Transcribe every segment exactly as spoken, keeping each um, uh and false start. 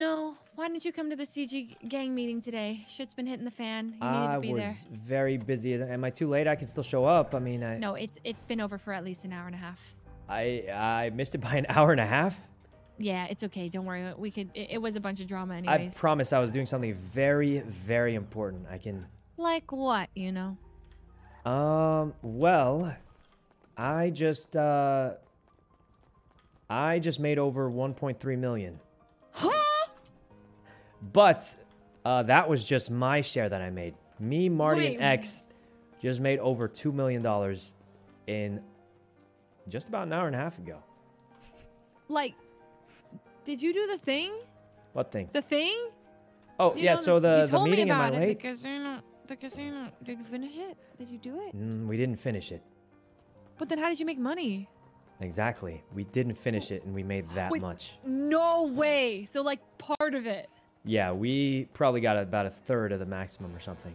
No, why didn't you come to the C G gang meeting today? Shit's been hitting the fan. You needed to be there. I was very busy. Am I too late? I can still show up. I mean, I... No, it's it's been over for at least an hour and a half. I I missed it by an hour and a half? Yeah, it's okay. Don't worry. We could. It, it was a bunch of drama anyways. I promise I was doing something very, very important. I can... Like what, you know? Um, well... I just, uh... I just made over one point three million. Huh? But, uh, that was just my share that I made. Me, Marty, Wait, and X just made over two million dollars in just about an hour and a half ago. Like, did you do the thing? What thing? The thing? Oh, you yeah, know, so the, the meeting me about in my late... The casino, the casino, did you finish it? Did you do it? Mm, we didn't finish it. But then how did you make money? Exactly. We didn't finish it, and we made that Wait, much. No way! So, like, part of it. Yeah, we probably got about a third of the maximum or something.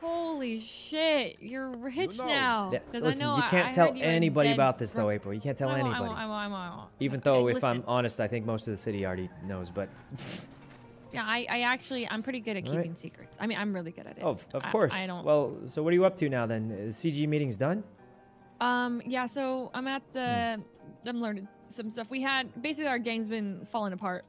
Holy shit. You're rich no. now. Yeah, listen, I know you can't I tell anybody about this, though, April. You can't tell I won't, anybody. I won't, I won't, I won't. Even though, okay, if listen. I'm honest, I think most of the city already knows, but... Yeah, I, I actually, I'm pretty good at All keeping right. secrets. I mean, I'm really good at it. Oh, of course. I, I don't... Well, so what are you up to now, then? The C G meeting's done? Um, yeah, so I'm at the... Hmm. I'm learning some stuff. We had... Basically, our gang's been falling apart